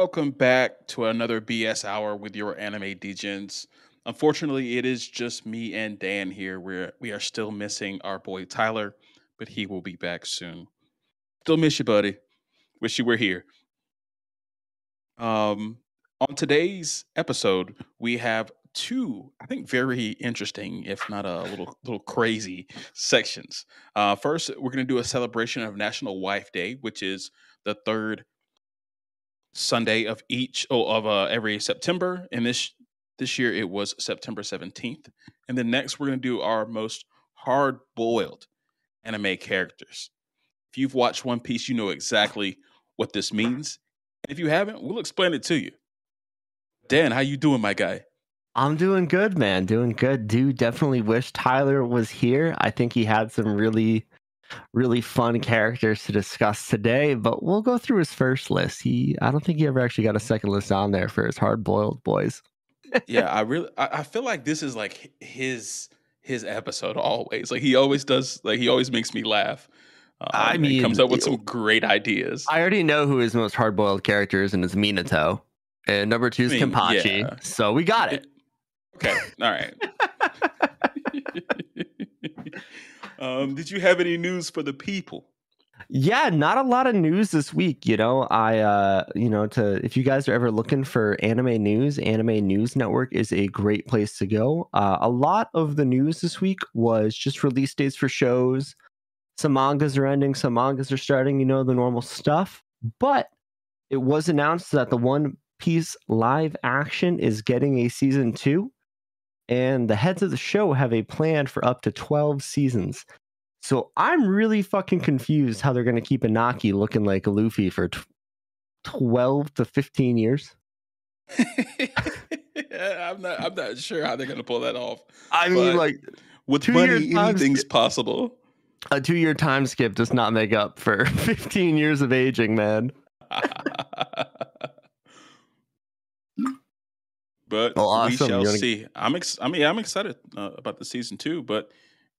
Welcome back to another BS Hour with your Anime Degens. Unfortunately, it is just me and Dan here. We are still missing our boy Tyler, but he will be back soon. Still miss you, buddy. Wish you were here. On today's episode, we have two, I think, very interesting, if not a little crazy, sections. First, we're going to do a celebration of National Wife Day, which is the third Sunday of every September, and this year it was September 17th. And then next we're going to do our most hard-boiled anime characters. If you've watched One Piece, you know exactly what this means. And if you haven't, we'll explain it to you. Dan, how you doing, my guy? I'm doing good, man. Doing good. Do definitely wish Tyler was here. I think he had some really fun characters to discuss today, but we'll go through his first list. I don't think he ever actually got a second list on there for his hard-boiled boys. Yeah, I feel like this is like his episode always. Like he always makes me laugh. I mean, he comes up with some great ideas. I already know who his most hard-boiled character is, and it's Minato. And number two is Kenpachi. Yeah. So we got it. Okay, all right. Did you have any news for the people? Yeah, not a lot of news this week. You know, if you guys are ever looking for anime news, Anime News Network is a great place to go. A lot of the news this week was just release dates for shows. Some mangas are ending, some mangas are starting, you know, the normal stuff. But it was announced that the One Piece live action is getting a season 2. And the heads of the show have a plan for up to 12 seasons. So I'm really fucking confused how they're going to keep Inaki looking like a Luffy for 12 to 15 years. I'm not sure how they're going to pull that off. I mean, like, with money, anything's possible. A 2-year time skip does not make up for 15 years of aging, man. But awesome. We shall see. I'm excited about the season 2, but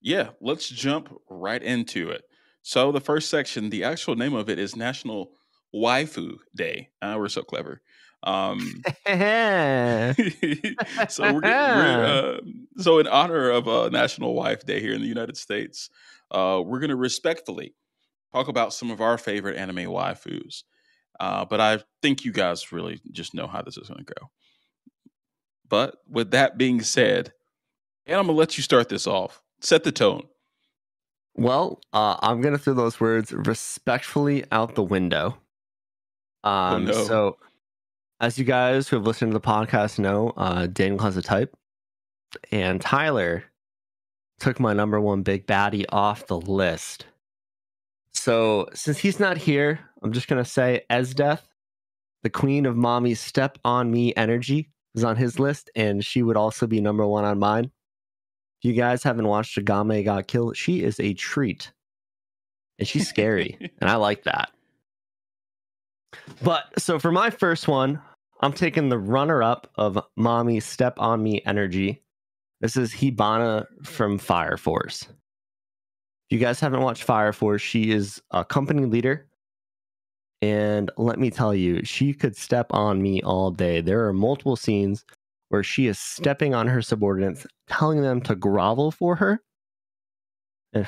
yeah, let's jump right into it. So the first section, the actual name of it is National Waifu Day. We're so clever. So so in honor of National Wife Day here in the United States, we're going to respectfully talk about some of our favorite anime waifus. But I think you guys really just know how this is going to go. But with that being said, and I'm going to let you start this off. Set the tone. Well, I'm going to throw those words respectfully out the window. Oh, no. So as you guys who have listened to the podcast know, Daniel has a type. And Tyler took my number one big baddie off the list. So since he's not here, I'm just going to say Esdeath, the queen of mommy's step on me energy, is on his list, and she would also be number one on mine. If you guys haven't watched Agame Got Killed, she is a treat. And she's scary, and I like that. But, so for my first one, I'm taking the runner-up of Mommy Step On Me Energy. This is Hibana from Fire Force. If you guys haven't watched Fire Force, she is a company leader. And let me tell you, she could step on me all day. There are multiple scenes where she is stepping on her subordinates, telling them to grovel for her. And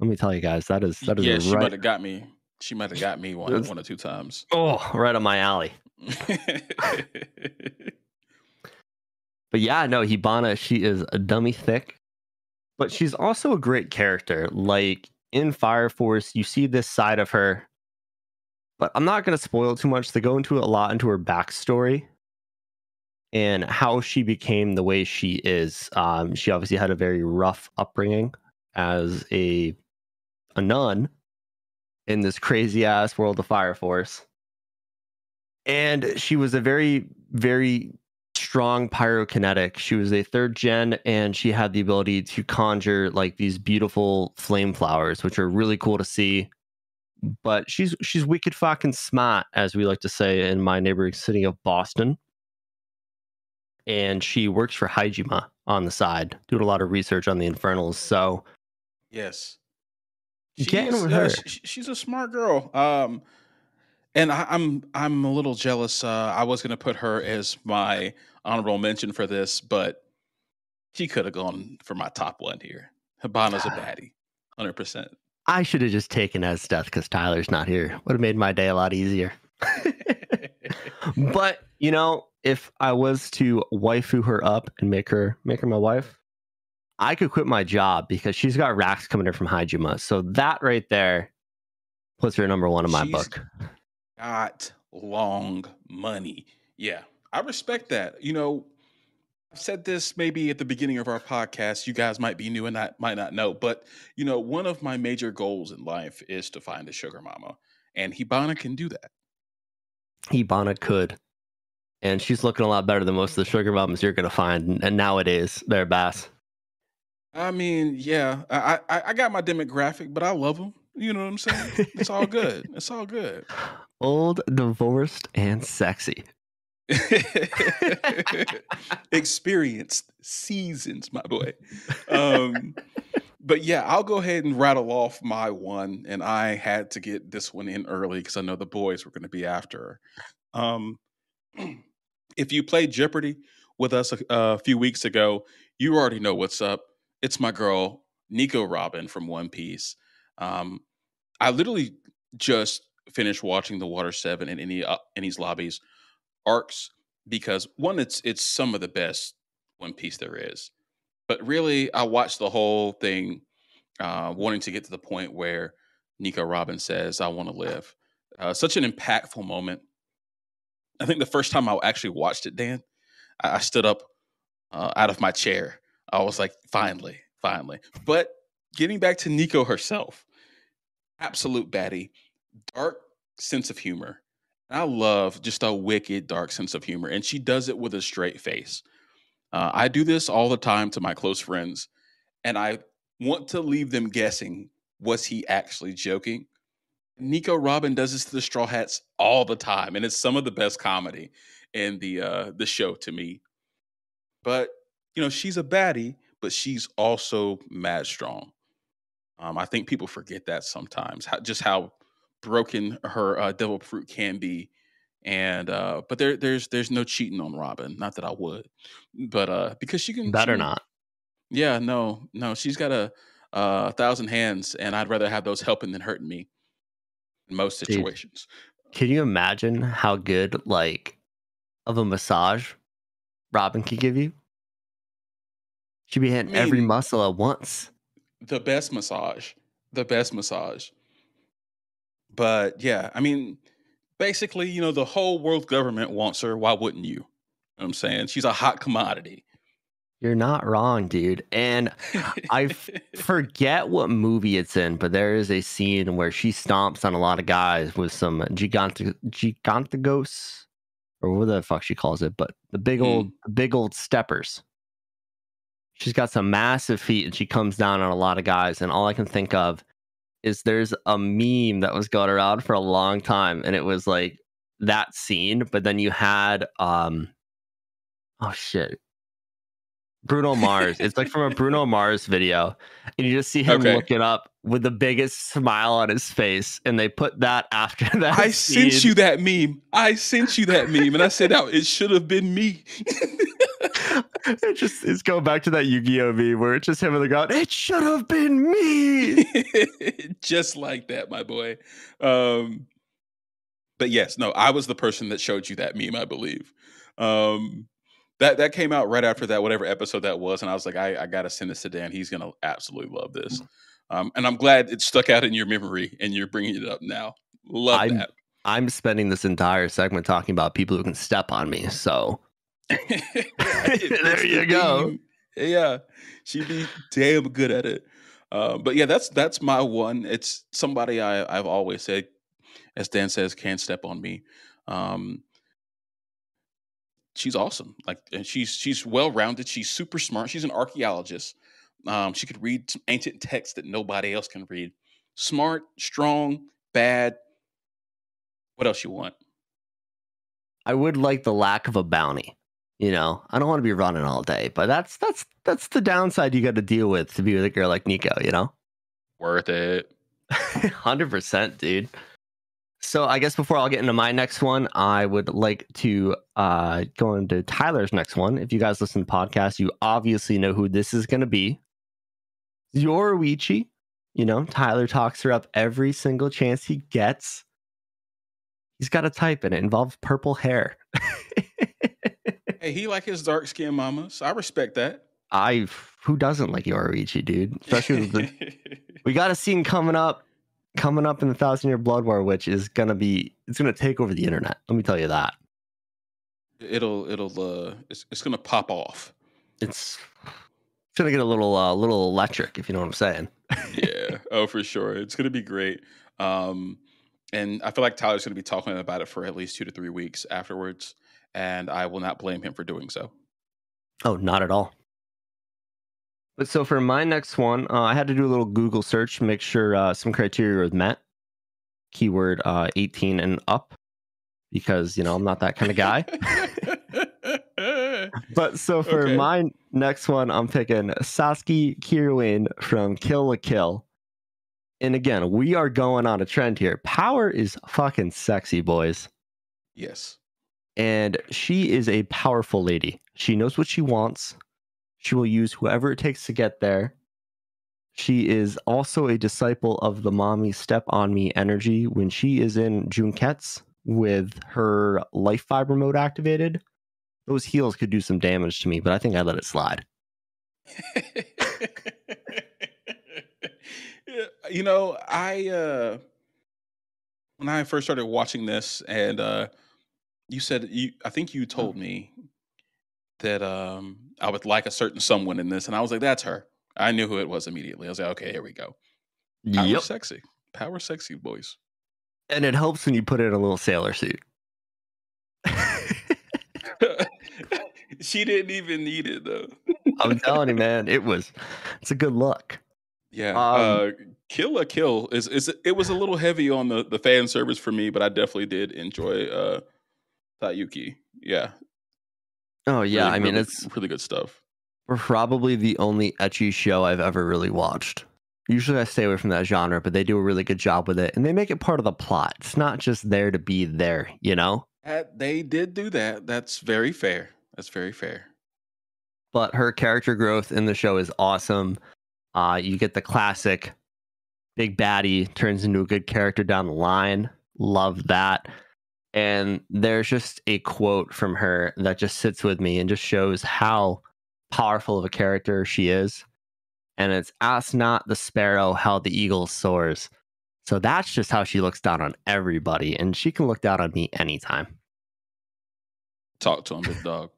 let me tell you guys, that is yeah, she might have got me. She might have got me one or two times. Oh, right on my alley. But yeah, no, Hibana, she is a dummy thick. But she's also a great character. Like in Fire Force, you see this side of her. But I'm not going to spoil too much. They go into her backstory and how she became the way she is. She obviously had a very rough upbringing as a nun in this crazy-ass world of Fire Force. And she was a very, very strong pyrokinetic. She was a 3rd gen, and she had the ability to conjure like these beautiful flame flowers, which are really cool to see. But she's wicked fucking smart, as we like to say in my neighboring city of Boston. And she works for Hajima on the side, doing a lot of research on the Infernals. So, yes, she's a smart girl. And I'm a little jealous. I was going to put her as my honorable mention for this, but she could have gone for my top one here. Hibana's a baddie, 100%. I should have just taken Esdeath because Tyler's not here. Would have made my day a lot easier. But, you know, if I was to waifu her up and make her my wife, I could quit my job because she's got racks coming in from Hijima. So that right there puts her number one in my book. Got long money. Yeah, I respect that. You know, I've said this maybe at the beginning of our podcast. You guys might be new and might not know, but you know, one of my major goals in life is to find a sugar mama, and Hibana can do that. Hibana could, and she's looking a lot better than most of the sugar mamas you're gonna find. And nowadays, they're Bass. I mean, yeah, I got my demographic, but I love them. You know what I'm saying? It's all good. It's all good. Old, divorced, and sexy. Experienced, seasons, my boy. But yeah, I'll go ahead and rattle off my one. And I had to get this one in early because I know the boys were going to be after her. If you played Jeopardy with us a few weeks ago, you already know what's up. It's my girl, Nico Robin from One Piece. I literally just finished watching the Water 7 and Enies Lobby's arcs because one, it's some of the best One Piece there is, but really I watched the whole thing, wanting to get to the point where Nico Robin says, "I want to live." Such an impactful moment. I think the first time I actually watched it, Dan, I stood up out of my chair. I was like, finally, finally. But getting back to Nico herself, absolute baddie, dark sense of humor. I love just a wicked, dark sense of humor. And she does it with a straight face. I do this all the time to my close friends. And I want to leave them guessing, was he actually joking? Nico Robin does this to the Straw Hats all the time. And it's some of the best comedy in the show to me. But, you know, she's a baddie, but she's also mad strong. I think people forget that sometimes, just how broken her devil fruit can be, and but there's no cheating on Robin. Not that I would, but because she can better not. Yeah, no, she's got a thousand hands, and I'd rather have those helping than hurting me in most situations. Dude, can you imagine how good like of a massage Robin could give you? She'd be hitting every muscle at once. The best massage. But yeah, I mean, basically, you know, the whole world government wants her. Why wouldn't you? You know what I'm saying? She's a hot commodity. You're not wrong, dude. And I forget what movie it's in, but there is a scene where she stomps on a lot of guys with some gigantigos, or whatever the fuck she calls it, but the big old steppers. She's got some massive feet and she comes down on a lot of guys. And all I can think of is there's a meme that was going around for a long time. And it was like that scene. But then you had, oh, shit. Bruno Mars. It's like from a Bruno Mars video. And you just see him looking up with the biggest smile on his face. And they put that after that. I sent you that meme. And I said, "Oh, it should have been me." It's going back to that Yu-Gi-Oh! Meme where it's just him on the ground. It should have been me. Just like that, my boy. But yes, no, I was the person that showed you that meme, I believe. That came out right after that, whatever episode that was. And I was like, I got to send this to Dan. He's going to absolutely love this. And I'm glad it stuck out in your memory and you're bringing it up now. Love that. I'm spending this entire segment talking about people who can step on me, so... There you go. Yeah, she'd be damn good at it. But yeah, that's my one. It's somebody I've always said, as Dan says, can't step on me. She's awesome. Like, and she's well-rounded. She's super smart. She's an archaeologist. She could read some ancient texts that nobody else can read. Smart, strong, bad. What else you want? I would like the lack of a bounty. You know, I don't want to be running all day, but that's the downside you got to deal with to be with a girl like Nico, you know? Worth it. 100%, dude. So I guess before I'll get into my next one, I would like to go into Tyler's next one. If you guys listen to podcasts, you obviously know who this is going to be. Yoruichi. You know, Tyler talks her up every single chance he gets. He's got a type, and it involves purple hair. Hey, he like his dark-skinned mamas. So I respect that. Who doesn't like Yoruichi, dude? Especially we got a scene coming up in the Thousand Year Blood War, which is gonna be, it's gonna take over the internet. Let me tell you that. It's gonna pop off. It's gonna get a little electric, if you know what I'm saying. Yeah, oh for sure, it's gonna be great. And I feel like Tyler's gonna be talking about it for at least 2 to 3 weeks afterwards, and I will not blame him for doing so. Oh, not at all. But so for my next one, I had to do a little Google search to make sure some criteria was met. Keyword 18 and up, because, you know, I'm not that kind of guy. But so for my next one, I'm picking Satsuki Kiryuin from Kill la Kill. And again, we are going on a trend here. Power is fucking sexy, boys. Yes. And she is a powerful lady. She knows what she wants. She will use whoever it takes to get there. She is also a disciple of the mommy step on me energy. When she is in Junkets with her life fiber mode activated, those heals could do some damage to me, but I think I let it slide. You know, when I first started watching this, and you said, I think you told me that I would like a certain someone in this, and I was like, that's her. I knew who it was immediately. I was like, okay, here we go. Power sexy. Power sexy, boys. And it helps when you put in a little sailor suit. She didn't even need it, though. I'm telling you, man, it's a good look. Yeah. Kill la Kill it was a little heavy on the fan service for me, but I definitely did enjoy Sayuki. Yeah. Oh yeah, really, I mean, it's really good stuff. We're probably the only ecchi show I've ever really watched. Usually I stay away from that genre, but they do a really good job with it, and they make it part of the plot. It's not just there to be there, you know? They did do that. That's very fair. That's very fair. But her character growth in the show is awesome. You get the classic big baddie turns into a good character down the line. Love that. And there's just a quote from her that just sits with me and just shows how powerful of a character she is. And it's, ask not the sparrow how the eagle soars. So that's just how she looks down on everybody. And she can look down on me anytime. Talk to him, big dog.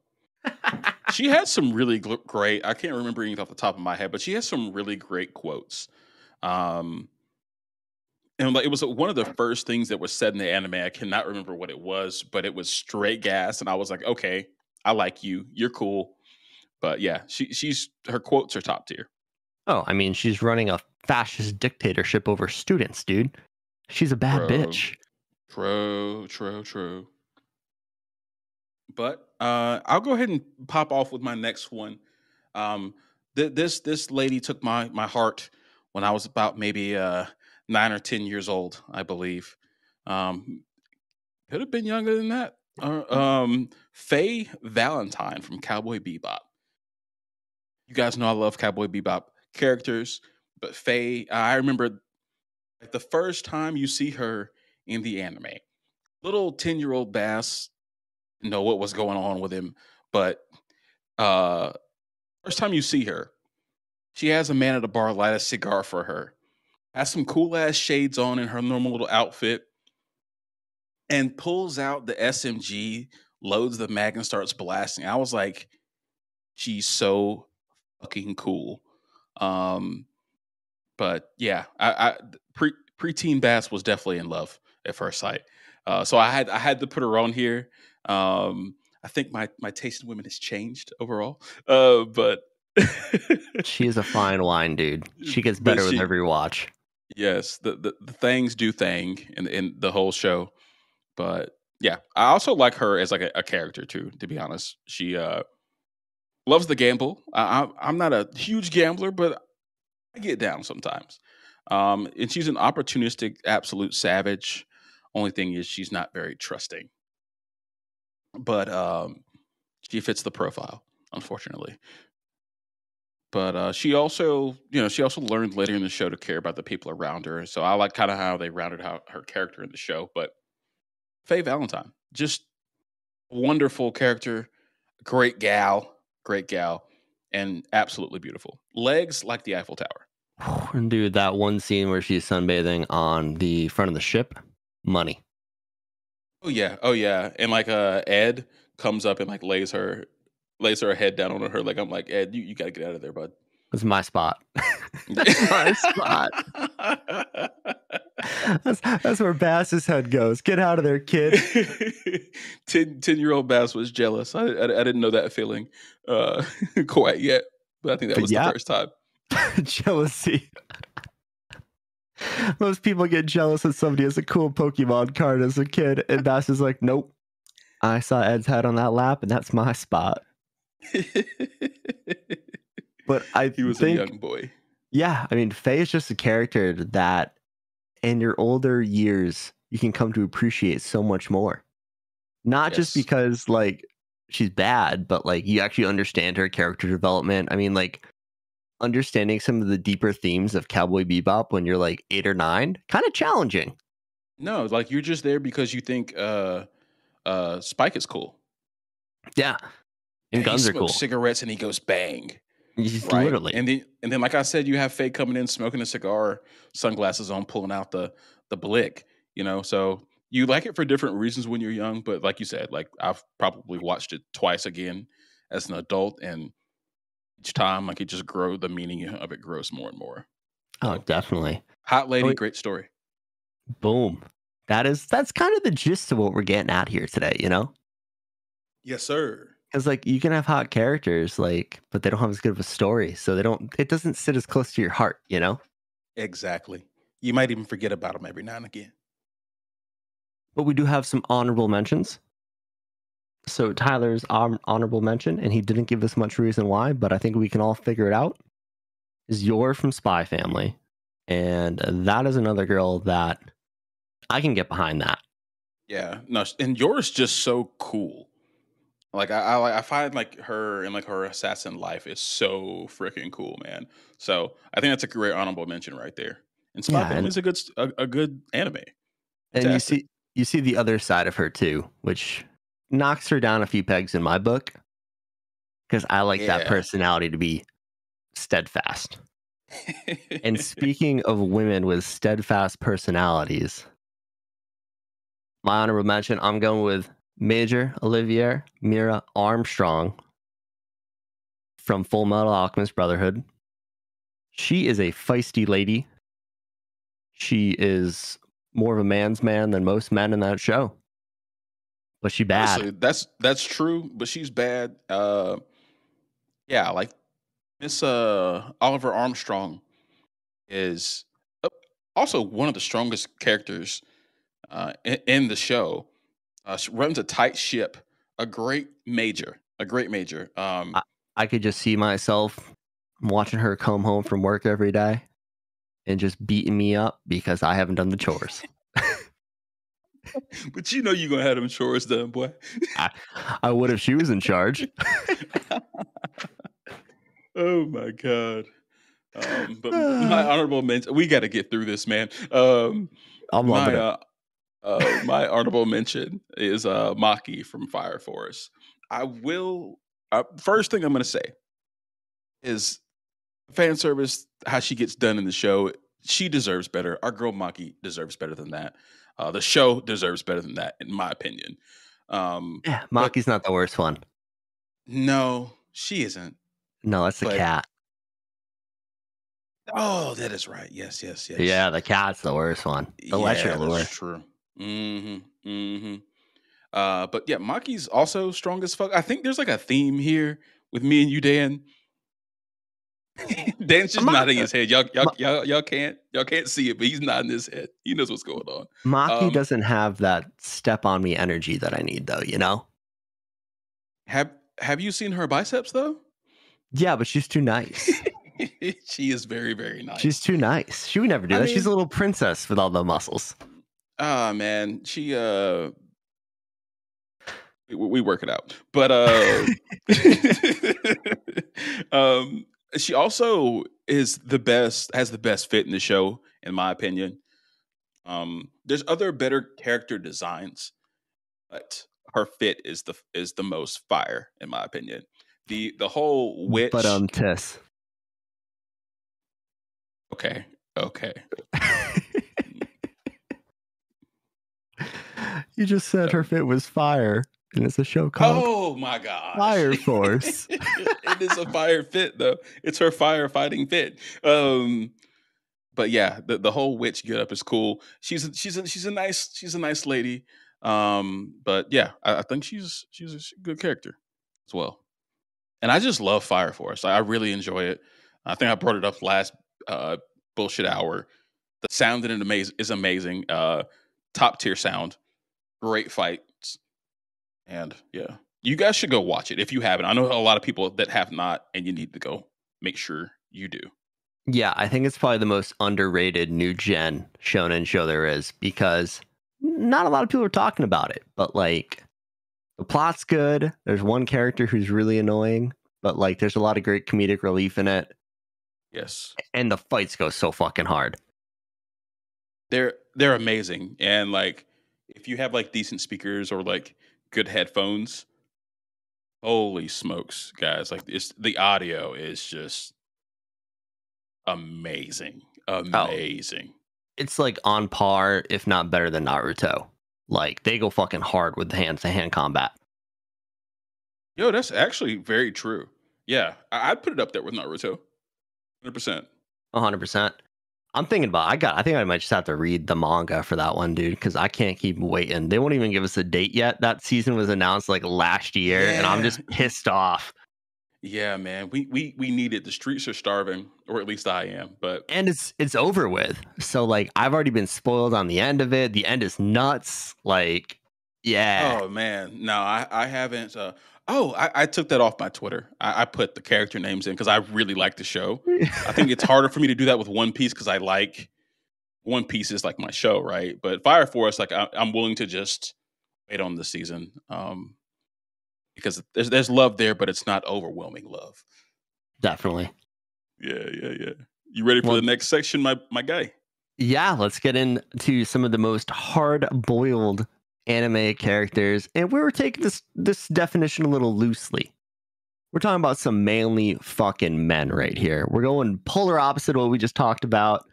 She has some really great, I can't remember anything off the top of my head, but she has some really great quotes. And like, it was one of the first things that was said in the anime. I cannot remember what it was, but it was straight gas. And I was like, okay, I like you. You're cool. But yeah, her quotes are top tier. Oh, I mean, she's running a fascist dictatorship over students, dude. She's a bad bitch. True. But I'll go ahead and pop off with my next one. This lady took my heart when I was about maybe 9 or 10 years old, I believe. Could have been younger than that. Faye Valentine from Cowboy Bebop. You guys know I love Cowboy Bebop characters, but Faye, I remember the first time you see her in the anime. Little 10-year-old Bass didn't know what was going on with him, but first time you see her, she has a man at a bar light a cigar for her. Has some cool-ass shades on in her normal little outfit, and pulls out the SMG, loads the mag, and starts blasting. I was like, she's so fucking cool. But yeah, preteen Bass was definitely in love at first sight. So I had to put her on here. I think my taste in women has changed overall. But she is a fine wine, dude. She gets better with every watch. Yes, the things do thing in the whole show. But yeah, I also like her as like a character too, to be honest. She loves the gamble. I'm not a huge gambler, but I get down sometimes. And she's an opportunistic, absolute savage. Only thing is she's not very trusting. But she fits the profile, unfortunately. But she also, you know, she also learned later in the show to care about the people around her. So I like kind of how they rounded out her character in the show. But Faye Valentine, just wonderful character, great gal, and absolutely beautiful. Legs like the Eiffel Tower. And dude, that one scene where she's sunbathing on the front of the ship, money. Oh yeah, oh yeah. And like Ed comes up and like lays her head down on her leg. I'm like, Ed, you gotta get out of there, bud. That's my spot. That's my spot. That's where Bass's head goes. Get out of there, kid. 10-year-old Bass was jealous. I didn't know that feeling quite yet, but I think that was the first time. Jealousy. Most people get jealous when somebody has a cool Pokemon card as a kid, and Bass is like, nope. I saw Ed's head on that lap, and that's my spot. But he was a young boy. Yeah, I mean, Faye is just a character that in your older years you can come to appreciate so much more. Not just because like she's bad, but like you actually understand her character development. I mean, like understanding some of the deeper themes of Cowboy Bebop when you're like 8 or 9, kind of challenging. No, like you're just there because you think Spike is cool. Yeah. And guns are cool. He smokes cigarettes and he goes bang. Right? Literally. And then, like I said, you have Faye coming in, smoking a cigar, sunglasses on, pulling out the blick, you know? So you like it for different reasons when you're young, but like you said, like I've probably watched it twice again as an adult, and each time, like it just grows, the meaning of it grows more and more. Oh, so, definitely. Hot lady, great story. Boom. That's kind of the gist of what we're getting at here today, you know? Yes, sir. Because like you can have hot characters, like, but they don't have as good of a story, so it doesn't sit as close to your heart, you know? Exactly. You might even forget about them every now and again. But we do have some honorable mentions. So Tyler's honorable mention, and he didn't give us much reason why, but I think we can all figure it out, is Yor from Spy Family. And that is another girl that I can get behind that. Yeah, no, and Yor's just so cool. Like I find like her and like her assassin life is so freaking cool, man. So I think that's a great honorable mention right there. And Spy Family is a good anime. Fantastic. And you see the other side of her too, which knocks her down a few pegs in my book, because I like that personality to be steadfast. And speaking of women with steadfast personalities, my honorable mention, I'm going with Major Olivier Mira Armstrong from Full Metal Alchemist Brotherhood. She is a feisty lady. She is more of a man's man than most men in that show. But she's bad. Honestly, that's true, but she's bad. Yeah, like Miss Oliver Armstrong is also one of the strongest characters in the show. She runs a tight ship, a great major. I could just see myself watching her come home from work every day and just beating me up because I haven't done the chores. But you know you're going to have them chores done, boy. I would if she was in charge. Oh, my God. But my honorable mention, we got to get through this, man. I'm loving it. My honorable mention is Maki from Fire Force. First thing I'm going to say is fan service, how she gets done in the show. She deserves better. Our girl Maki deserves better than that. The show deserves better than that, in my opinion. Yeah, Maki's not the worst one. No, she isn't. No, that's the cat. Oh, that is right. Yes. Yeah, the cat's the worst one. The lesser lure. That's true. But yeah, Maki's also strong as fuck. I think there's like a theme here with me and you, Dan. Dan's just nodding his head. Y'all can't see it, but he's nodding his head. He knows what's going on. Maki doesn't have that step on me energy that I need, though. You know. Have you seen her biceps though? Yeah, but she's too nice. She is very, very nice. She's too nice. She would never do that. She's a little princess with all the muscles. man, she we work it out, but she also is the best, has the best fit in the show, in my opinion. There's other better character designs, but her fit is the most fire, in my opinion. The whole witch. But Tess. Okay. Okay. You just said her fit was fire, and it's a show called Oh my God, Fire Force. It is a fire fit, though. It's her firefighting fit. But yeah, the whole witch get up is cool. She's a nice lady. But yeah, I think she's a good character as well. And I just love Fire Force. I really enjoy it. I think I brought it up last bullshit hour. The sound in it is amazing. Top tier sound. Great fights. And yeah, you guys should go watch it if you haven't. I know a lot of people that have not, and you need to go make sure you do. Yeah, I think it's probably the most underrated new gen shonen show there is, because not a lot of people are talking about it, but like, the plot's good. There's one character who's really annoying, but like, there's a lot of great comedic relief in it. Yes. And the fights go so fucking hard. They're amazing. And like, if you have like decent speakers or like good headphones, holy smokes, guys. Like, it's, the audio is just amazing. Amazing. Oh, it's like on par, if not better than Naruto. Like, they go fucking hard with the hand-to-hand combat. Yo, that's actually very true. Yeah, I'd put it up there with Naruto. 100%. 100%. I'm thinking about it. I think I might just have to read the manga for that one, dude, because I can't keep waiting. They won't even give us a date yet. That season was announced like last year, and I'm just pissed off. Yeah, man. We need it. The streets are starving, or at least I am. But and it's over with. So like, I've already been spoiled on the end of it. The end is nuts. Like, yeah. Oh man. No, I haven't I took that off my Twitter. I put the character names in because I really like the show. I think it's harder for me to do that with One Piece because I like One Piece is like my show, right? But Fire Force, like I'm willing to just wait on the season. Because there's love there, but it's not overwhelming love. Definitely. Yeah. You ready for the next section, my guy? Yeah, let's get into some of the most hard-boiled anime characters. And we were taking this definition a little loosely. We're talking about some manly fucking men right here. We're going polar opposite of what we just talked about.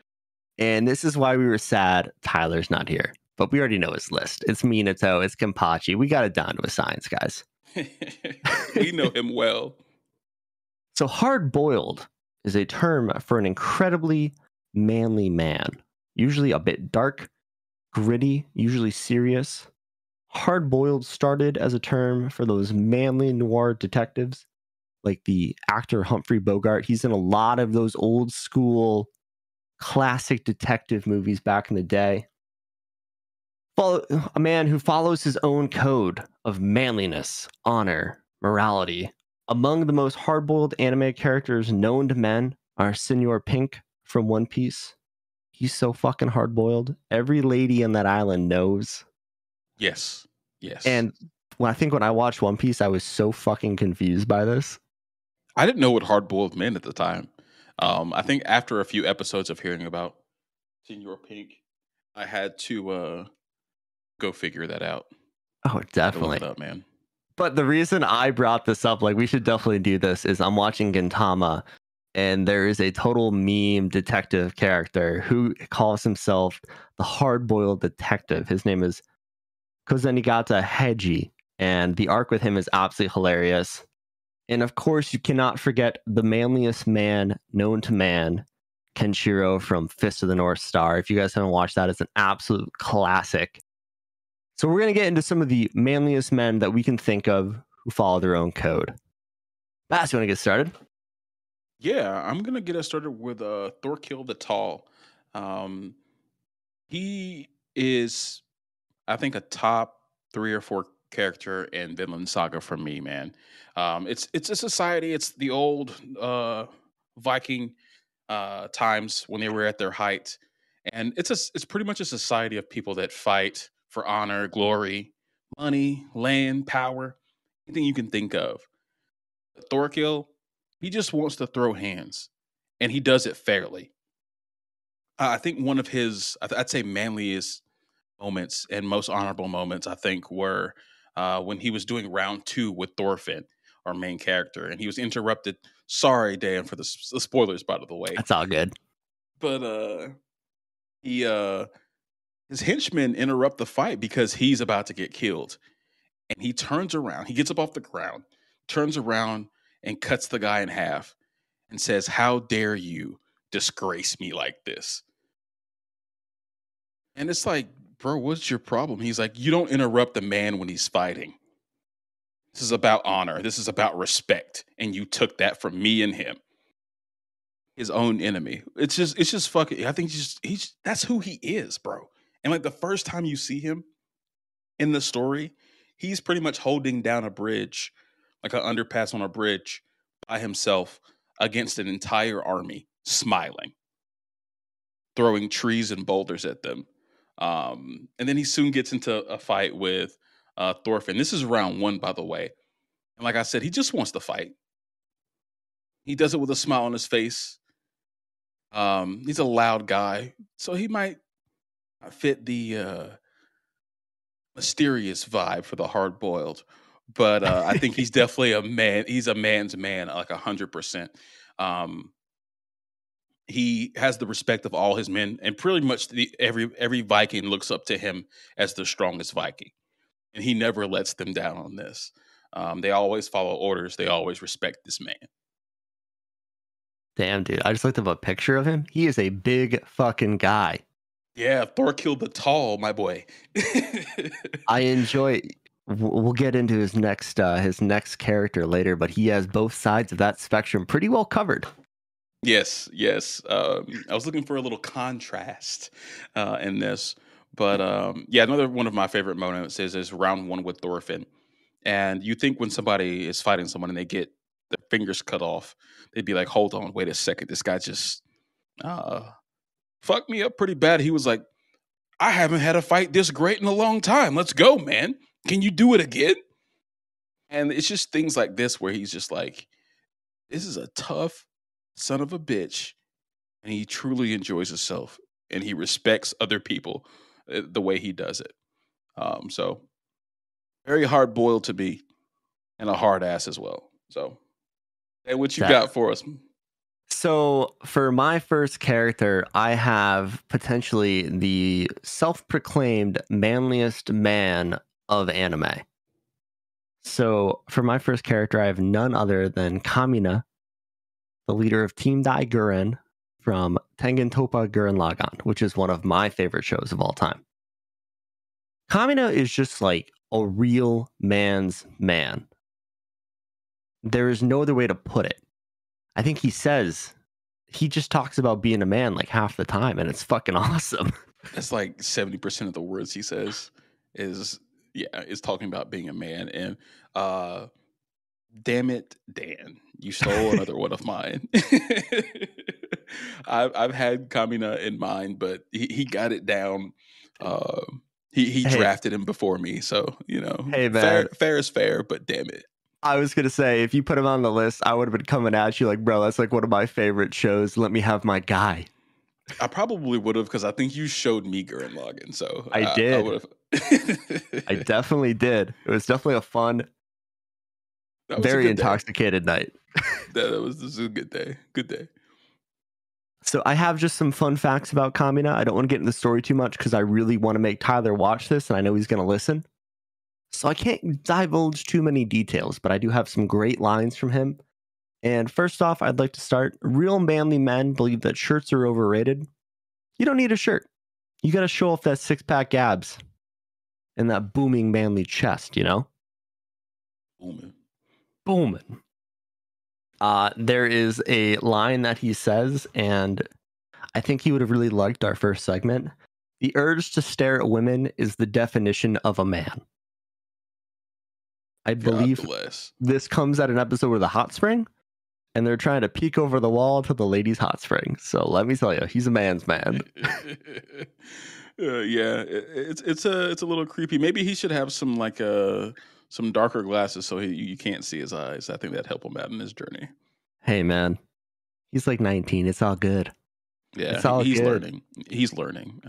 And this is why we were sad Tyler's not here. But we already know his list. It's Minato. It's Kenpachi. We got it down to a science, guys. We know him well. So hard-boiled is a term for an incredibly manly man, usually a bit dark, gritty, usually serious. Hard-boiled started as a term for those manly noir detectives, like the actor Humphrey Bogart. He's in a lot of those old school classic detective movies back in the day. A man who follows his own code of manliness, honor, morality. Among the most hard-boiled anime characters known to men are Señor Pink from One Piece. He's so fucking hard-boiled. Every lady on that island knows. Yes. Yes. And when I watched One Piece, I was so fucking confused by this. I didn't know what hard-boiled meant at the time. I think after a few episodes of hearing about Señor Pink, I had to go figure that out. Oh, definitely. Look it up, man. But the reason I brought this up, like, we should definitely do this, is I'm watching Gintama, and there is a total meme detective character who calls himself the hard-boiled detective. His name is Kozenigata Heiji, and the arc with him is absolutely hilarious. And of course, you cannot forget the manliest man known to man, Kenshiro from Fist of the North Star. If you guys haven't watched that, it's an absolute classic. So we're going to get into some of the manliest men that we can think of who follow their own code. Bass, you want to get started? Yeah, I'm going to get us started with Thorkell the Tall. He is, I think, a top 3 or 4 character in Vinland Saga for me, man. It's a society. It's the old Viking times when they were at their height. And it's pretty much a society of people that fight for honor, glory, money, land, power, anything you can think of. Thorkell, he just wants to throw hands, and he does it fairly. I think one of his, I'd say, manliest moments and most honorable moments, I think, were when he was doing round two with Thorfinn, our main character, and he was interrupted. Sorry, Dan, for the spoilers, by the way. That's all good. But his henchmen interrupt the fight because he's about to get killed. And he turns around. He gets up off the ground, turns around, and cuts the guy in half and says, "How dare you disgrace me like this?" And it's like, bro, what's your problem? He's like, you don't interrupt the man when he's fighting. This is about honor. This is about respect. And you took that from me and him. His own enemy. It's just fucking, I think he's that's who he is, bro. And like the first time you see him in the story, he's pretty much holding down a bridge, like an underpass on a bridge by himself against an entire army, smiling, throwing trees and boulders at them. And then he soon gets into a fight with Thorfinn. This is round one, by the way. And like I said, he just wants to fight. He does it with a smile on his face. He's a loud guy, so he might fit the mysterious vibe for the hard-boiled. But I think he's definitely a man. He's a man's man, like 100%. He has the respect of all his men, and pretty much every Viking looks up to him as the strongest Viking. And he never lets them down on this. They always follow orders. They always respect this man. Damn, dude. I just looked up a picture of him. He is a big fucking guy. Yeah, Thorkell the Tall, my boy. I enjoy... We'll get into his next character later, but he has both sides of that spectrum pretty well covered. Yes. I was looking for a little contrast in this. But yeah, another one of my favorite moments is round one with Thorfinn. And you think when somebody is fighting someone and they get their fingers cut off, they'd be like, hold on, wait a second. This guy just fucked me up pretty bad. He was like, I haven't had a fight this great in a long time. Let's go, man. Can you do it again? And it's just things like this where he's just like, this is a tough son of a bitch. And he truly enjoys himself. And he respects other people the way he does it. So very hard boiled to be, and a hard ass as well. So, hey, what you got for us? So for my first character, I have potentially the self-proclaimed manliest man of anime. So for my first character, I have none other than Kamina, the leader of Team Daiguren from Tengen Toppa Gurren Lagann, which is one of my favorite shows of all time. Kamina is just like a real man's man. There is no other way to put it. I think he just talks about being a man like half the time, and it's fucking awesome. That's like 70% of the words he says is talking about being a man. And damn it, Dan, you stole another one of mine. I've had Kamina in mind, but he got it down. He drafted him before me, so you know. Hey, man, fair is fair, but damn it. I was gonna say, if you put him on the list, I would have been coming at you like, bro, that's like one of my favorite shows. Let me have my guy. I probably would have, because I think you showed me Gurren Lagann, so I did. I definitely did. It was definitely a fun, very intoxicated night. This was a good day. Good day. So I have just some fun facts about Kamina. I don't want to get into the story too much because I really want to make Tyler watch this, and I know he's going to listen. So I can't divulge too many details, but I do have some great lines from him. And first off, I'd like to start. Real manly men believe that shirts are overrated. You don't need a shirt. You got to show off that six-pack abs and that booming manly chest, you know? Booming. There is a line that he says, and I think he would have really liked our first segment. The urge to stare at women is the definition of a man. I believe this comes at an episode with a hot spring, and they're trying to peek over the wall to the ladies' hot spring. So let me tell you, he's a man's man. Yeah, it's a little creepy. Maybe he should have some like some darker glasses so you can't see his eyes. I think that'd help him out in his journey. Hey, man, he's like 19. It's all good. Yeah, it's all he's good. Learning. He's learning.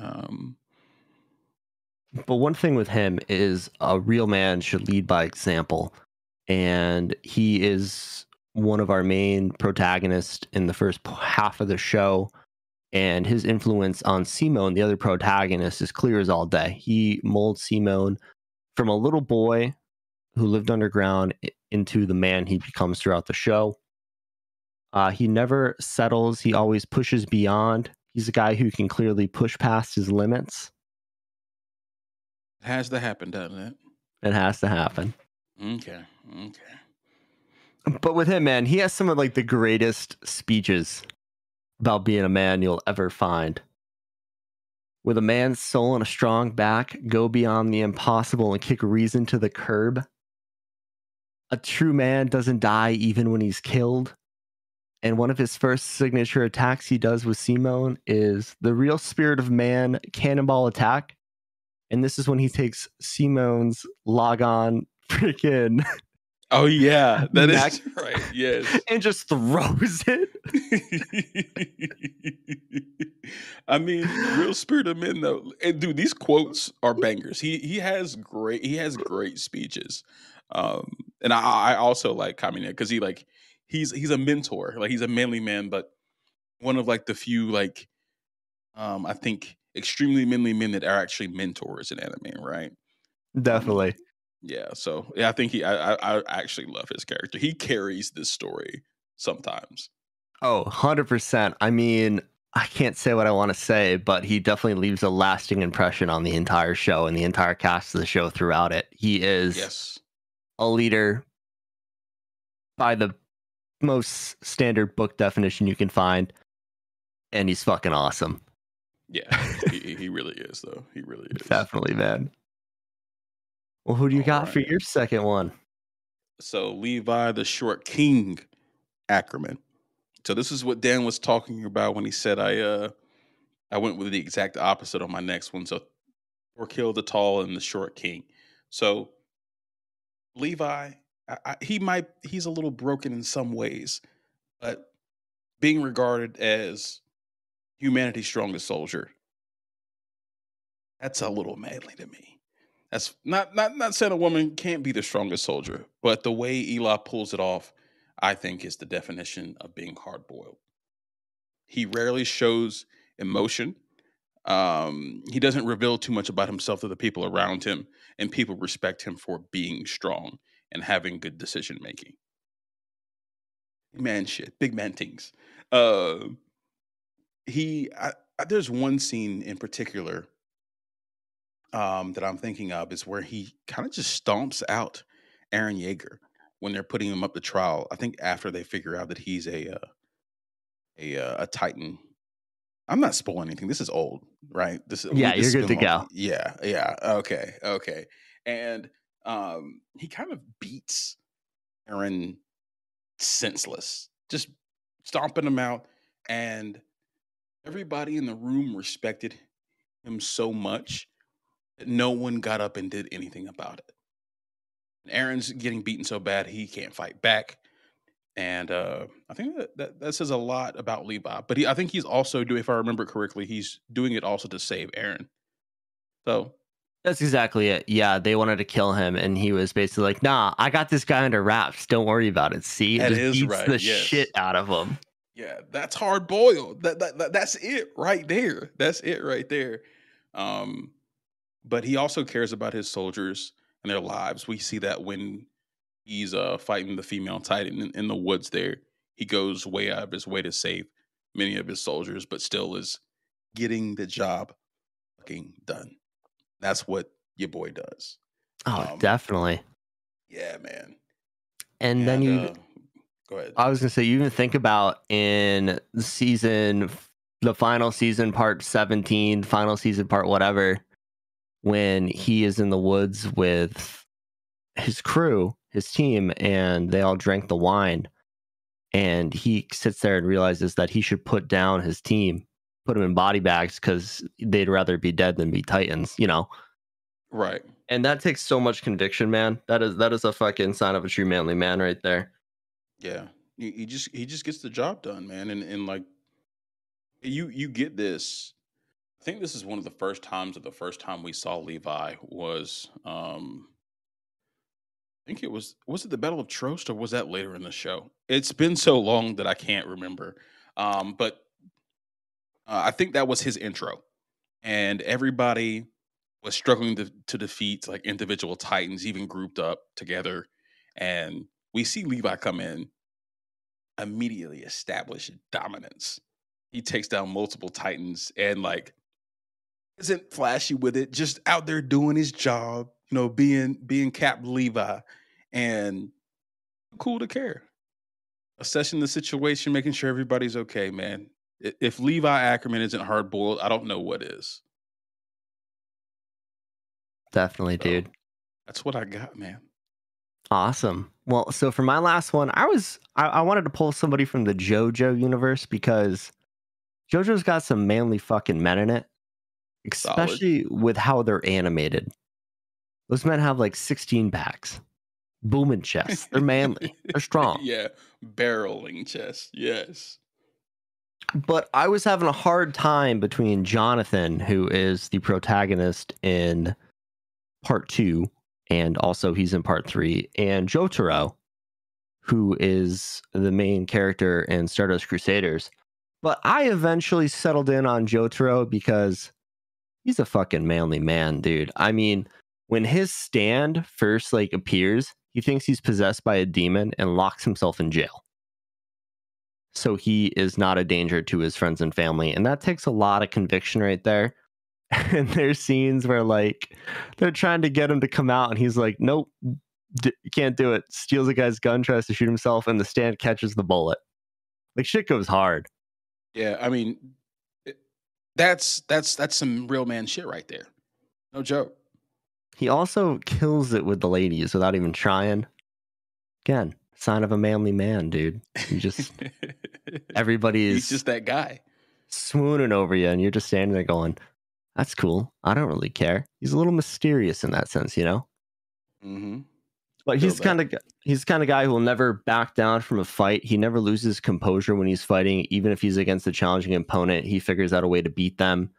But one thing with him is a real man should lead by example, and he is one of our main protagonists in the first half of the show, and his influence on Simone, the other protagonist, is clear as all day. He molds Simone from a little boy who lived underground into the man he becomes throughout the show. He never settles. He always pushes beyond. He's a guy who can clearly push past his limits. It has to happen, doesn't it? It has to happen. Okay, okay. But with him, man, he has some of like the greatest speeches about being a man you'll ever find. With a man's soul and a strong back, go beyond the impossible and kick reason to the curb. A true man doesn't die even when he's killed. And one of his first signature attacks he does with Simone is the real spirit of man cannonball attack. And this is when he takes Simone's logon freaking... Oh, yeah, that is right, yes. And just throws it. I mean, real spirit of men, though. And dude, these quotes are bangers. He has great speeches. And I also like Kamina because he's a mentor. Like, he's a manly man, but one of like the few, like, I think extremely manly men that are actually mentors in anime, right? Definitely. Yeah, so yeah, I think I actually love his character. He carries this story sometimes. Oh, 100%. I mean, I can't say what I want to say, but he definitely leaves a lasting impression on the entire show and the entire cast of the show throughout it. He is a leader by the most standard book definition you can find, and he's fucking awesome. Yeah, he really is, though. He really is. Definitely, man. Well, who do you got for your second one? So Levi the Short King Ackerman. So this is what Dan was talking about when he said I went with the exact opposite on my next one. So Thorkell the Tall and the Short King. So Levi, he's a little broken in some ways, but being regarded as humanity's strongest soldier, that's a little manly to me. That's not saying a woman can't be the strongest soldier, but the way Eli pulls it off, I think, is the definition of being hard-boiled. He rarely shows emotion. He doesn't reveal too much about himself to the people around him, and people respect him for being strong and having good decision-making. Man shit. Big man things. There's one scene in particular that I'm thinking of is where he kind of just stomps out Aaron Yeager when they're putting him up to trial. I think after they figure out that he's a Titan. I'm not spoiling anything. This is old, right? Yeah, you're good to go. Yeah, yeah. Okay, okay. And he kind of beats Aaron senseless, just stomping him out, and everybody in the room respected him so much. No one got up and did anything about it. Aaron's getting beaten so bad he can't fight back, and I think that says a lot about Levi. But I think he's also doing, if I remember correctly, he's doing it also to save Aaron. So that's exactly it. Yeah, they wanted to kill him, and he was basically like, "Nah, I got this guy under wraps. Don't worry about it." See, that just is beats right. The shit out of him. Yeah, that's hard boiled. That's it right there. That's it right there. But he also cares about his soldiers and their lives. We see that when he's fighting the female Titan in the woods there. He goes way out of his way to save many of his soldiers, but still is getting the job fucking done. That's what your boy does. Oh, definitely. Yeah, man. And then you... go ahead. I was going to say, you even think about in the final season, part 17, final season, part whatever... when he is in the woods with his crew, his team, and they all drank the wine. And he sits there and realizes that he should put down his team, put them in body bags because they'd rather be dead than be Titans, you know? Right. And that takes so much conviction, man. That is a fucking sign of a true manly man right there. Yeah. He just gets the job done, man. And like, you get this. I think this is one of the first times that we saw Levi was, I think it was it the Battle of Trost, or was that later in the show? It's been so long that I can't remember. But I think that was his intro. And everybody was struggling to defeat like individual Titans, even grouped up together. And we see Levi come in, immediately establish dominance. He takes down multiple Titans and like isn't flashy with it, just out there doing his job, you know, being Cap Levi and cool to care. Assessing the situation, making sure everybody's okay, man. If Levi Ackerman isn't hard-boiled, I don't know what is. Definitely, so, dude. That's what I got, man. Awesome. Well, so for my last one, I wanted to pull somebody from the JoJo universe because JoJo's got some manly fucking men in it, especially with how they're animated. Those men have like 16 packs, booming chests. They're manly. They're strong. Yeah, barreling chests. Yes. But I was having a hard time between Jonathan, who is the protagonist in part 2, and also he's in part 3, and Jotaro, who is the main character in Stardust Crusaders. But I eventually settled in on Jotaro because he's a fucking manly man, dude. I mean, when his stand first like appears, he thinks he's possessed by a demon and locks himself in jail. So he is not a danger to his friends and family. And that takes a lot of conviction right there. And there's scenes where like they're trying to get him to come out and he's like, nope, can't do it. Steals a guy's gun, tries to shoot himself, and the stand catches the bullet. Like, shit goes hard. Yeah, I mean, that's some real man shit right there. No joke. He also kills it with the ladies without even trying. Again, sign of a manly man, dude. You just everybody's he's just that guy swooning over you, and you're just standing there going, that's cool. I don't really care. He's a little mysterious in that sense, you know. Mm-hmm. But he's the kind of guy who will never back down from a fight. He never loses composure when he's fighting, even if he's against a challenging opponent. He figures out a way to beat them.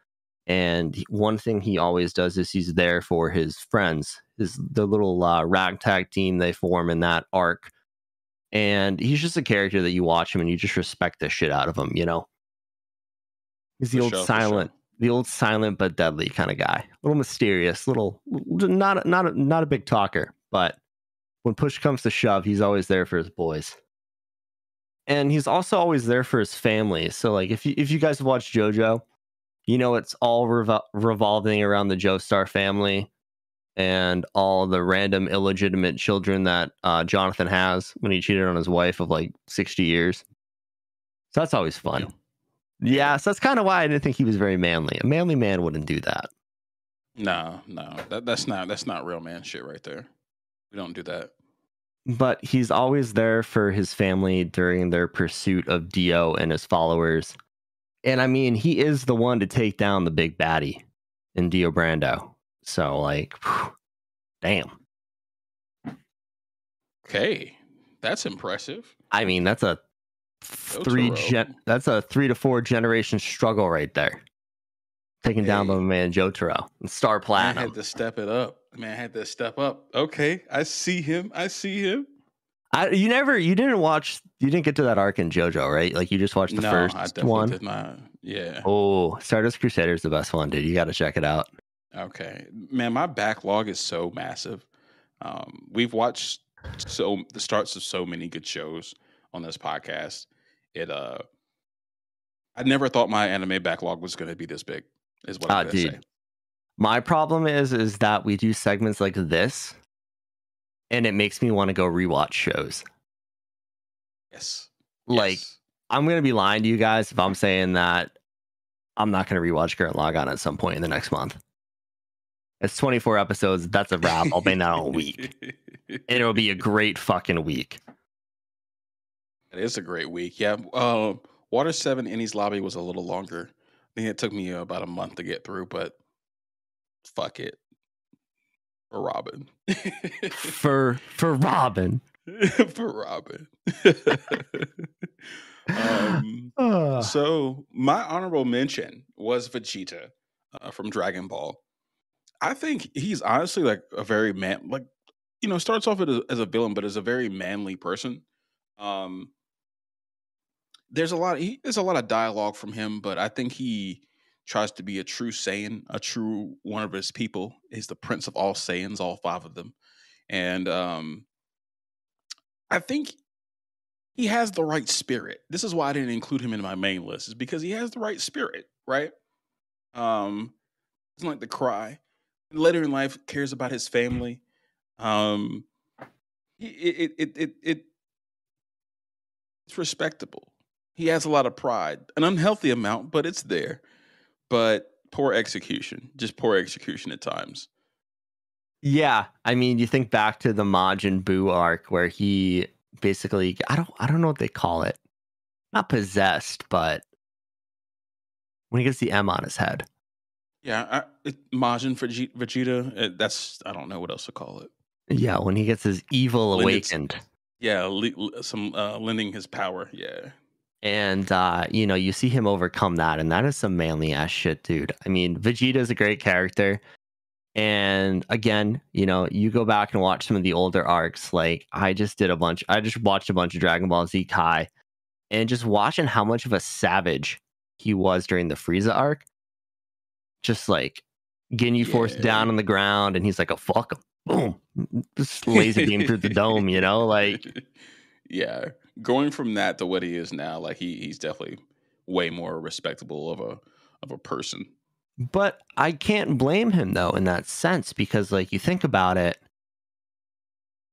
And one thing he always does is he's there for his friends, the little ragtag team they form in that arc. And he's just a character that you watch him and you just respect the shit out of him, you know. He's the old silent but deadly kind of guy. A little mysterious, not a big talker, but when push comes to shove, he's always there for his boys. And he's also always there for his family. So like if you guys have watched JoJo, you know it's all revolving around the Joestar family and all the random illegitimate children that Jonathan has when he cheated on his wife of like 60 years. So that's always fun. Yeah, so that's kind of why I didn't think he was very manly. A manly man wouldn't do that. No, that's not real man shit right there. We don't do that. But he's always there for his family during their pursuit of Dio and his followers. And I mean, he is the one to take down the big baddie in Dio Brando. So like, whew, damn. Okay, that's impressive. I mean, that's a three to four generation struggle right there. Taking down the man Jotaro and Star Platinum. Man, I had to step it up. Okay, I see him. You didn't get to that arc in JoJo, right? Like you just watched the first one. No, I definitely did not. Yeah. Oh, Stardust Crusader is the best one, dude. You got to check it out. Okay, man, my backlog is so massive. We've watched the starts of so many good shows on this podcast. I never thought my anime backlog was going to be this big. Is what I'm gonna say. My problem is that we do segments like this, and it makes me want to go rewatch shows. Yes. Like, yes. I'm going to be lying to you guys if I'm saying that I'm not going to rewatch Gurren Lagann at some point in the next month. It's 24 episodes. That's a wrap. I'll be in that all week. And it'll be a great fucking week. It is a great week. Yeah. Water 7 Innie's Lobby was a little longer. I think it took me about a month to get through, but fuck it. For Robin. for Robin. For Robin. So my honorable mention was Vegeta from Dragon Ball. I think he's honestly like a very man, like, you know, starts off as a villain, but is a very manly person. There's a lot of dialogue from him, but I think he tries to be a true Saiyan, a true one of his people. He's the prince of all Saiyans, all five of them. And I think he has the right spirit. This is why I didn't include him in my main list, is because he has the right spirit, right? Doesn't like to cry. Later in life, cares about his family. It's respectable. He has a lot of pride, an unhealthy amount, but it's there. But poor execution, just poor execution at times. Yeah, I mean, you think back to the Majin Buu arc where he basically, I don't know what they call it, not possessed, but when he gets the M on his head. Yeah, Majin for Vegeta. I don't know what else to call it. Yeah, when he gets his evil awakened. Yeah, lending his power. Yeah. And, you know, you see him overcome that, and that is some manly ass shit, dude. I mean, Vegeta's a great character. And again, you know, you go back and watch some of the older arcs. Like, I just watched a bunch of Dragon Ball Z Kai, and just watching how much of a savage he was during the Frieza arc. Just like getting you forced down on the ground, and he's like, oh, fuck him. Boom. Just laser beam through the dome, you know? Like, yeah. Going from that to what he is now, like he's definitely way more respectable of a person. But I can't blame him though in that sense, because like you think about it,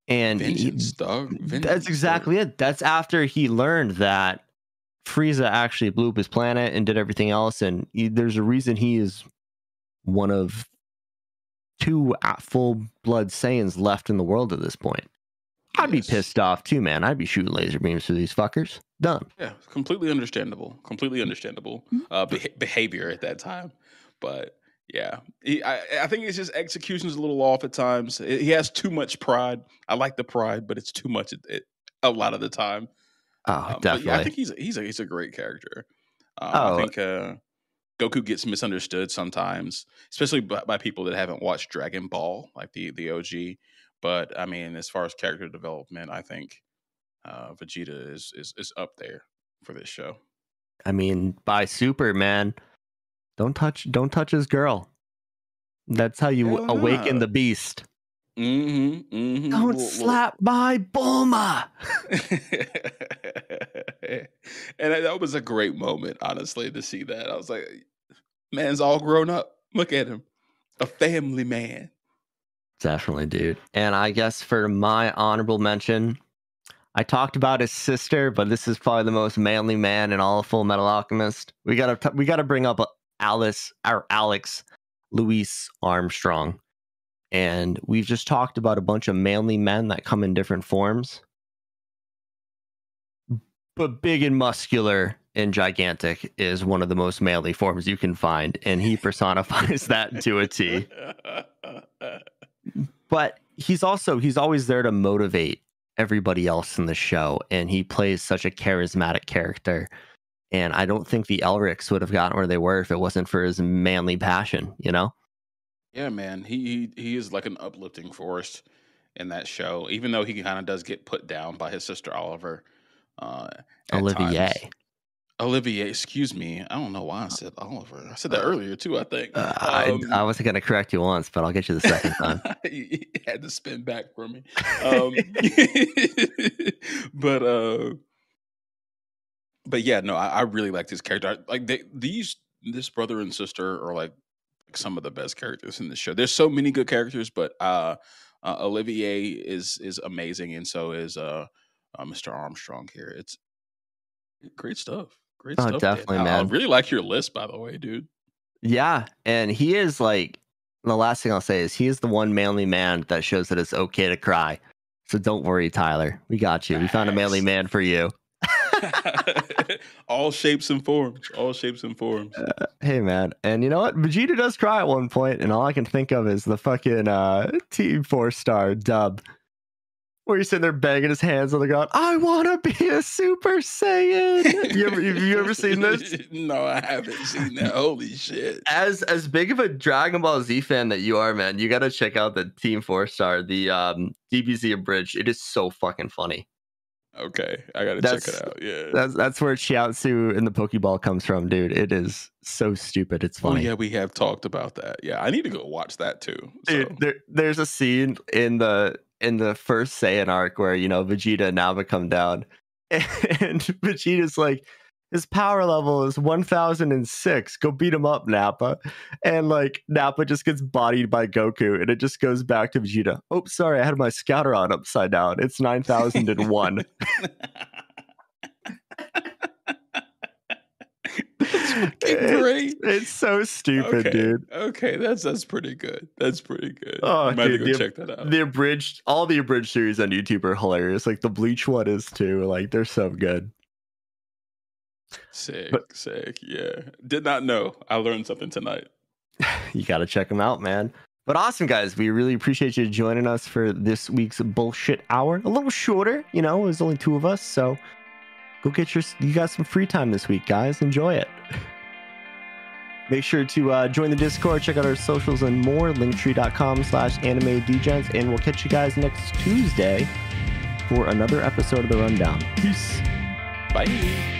and that's exactly it. That's after he learned that Frieza actually blew up his planet and did everything else, and there's a reason he is one of two full-blood Saiyans left in the world at this point. I'd be pissed off too, man. I'd be shooting laser beams through these fuckers. Done. Yeah, completely understandable. Completely understandable behavior at that time. But yeah, I think it's just execution's a little off at times. He has too much pride. I like the pride, but it's too much a lot of the time. Oh, definitely. Yeah, I think he's a great character. I think Goku gets misunderstood sometimes, especially by people that haven't watched Dragon Ball, like the OG. But I mean, as far as character development, I think Vegeta is up there for this show. I mean, by Super, man, don't touch his girl. That's how you awaken the beast. Mm-hmm, mm-hmm. Don't slap my Bulma. And that was a great moment, honestly, to see that. I was like, man's all grown up. Look at him. A family man. Definitely, dude. And I guess for my honorable mention, I talked about his sister, but this is probably the most manly man in all of Full Metal Alchemist. We gotta bring up Alex Louis Armstrong. And we've just talked about a bunch of manly men that come in different forms, but big and muscular and gigantic is one of the most manly forms you can find, and he personifies that to a T. But he's always there to motivate everybody else in the show, and he plays such a charismatic character. And I don't think the Elrics would have gotten where they were if it wasn't for his manly passion, you know? Yeah, man, he is like an uplifting force in that show, even though he kind of does get put down by his sister Oliver. Olivier, excuse me. I don't know why I said Oliver. I said that earlier, too, I think. I wasn't going to correct you once, but I'll get you the second time. You had to spin back for me. But yeah, no, I really like this character. Like this brother and sister are like some of the best characters in the show. There's so many good characters, but Olivier is amazing, and so is Mr. Armstrong here. It's great stuff. Great stuff. Definitely, man. I really like your list, by the way, dude. Yeah, and he is like, the last thing I'll say is he is the one manly man that shows that it's okay to cry. So don't worry, Tyler. We got you. Nice. We found a manly man for you. All shapes and forms. All shapes and forms. Hey, man. And you know what? Vegeta does cry at one point, and all I can think of is the fucking Team 4-star dub. Where he's sitting there banging his hands on the ground. I want to be a Super Saiyan. Have you ever seen this? No, I haven't seen that. Holy shit. As big of a Dragon Ball Z fan that you are, man, you got to check out the Team 4-star, the DBZ Abridged. It is so fucking funny. Okay, I got to check it out. Yeah, that's where Chiaotzu in the Pokeball comes from, dude. It is so stupid. It's funny. Oh, yeah, we have talked about that. Yeah, I need to go watch that, too. So. Dude, there's a scene in the first Saiyan arc where, you know, Vegeta and Nappa come down and Vegeta's like, his power level is 1006. Go beat him up, Nappa. And like Nappa just gets bodied by Goku and it just goes back to Vegeta. Oh, sorry, I had my scouter on upside down. It's 9001. Great. It's so stupid, okay. Dude. Okay, that's pretty good. That's pretty good. Oh, might dude, go check that out. The abridged, all the abridged series on YouTube are hilarious. Like the Bleach one is too. Like they're so good. Sick, but, sick. Yeah, did not know. I learned something tonight. You got to check them out, man. But awesome, guys. We really appreciate you joining us for this week's bullshit hour. A little shorter, you know. There's only two of us, so. Go get your, you got some free time this week, guys. Enjoy it. Make sure to join the Discord, check out our socials and more, linktree.com/AnimeDegens, and we'll catch you guys next Tuesday for another episode of The Rundown. Peace. Bye.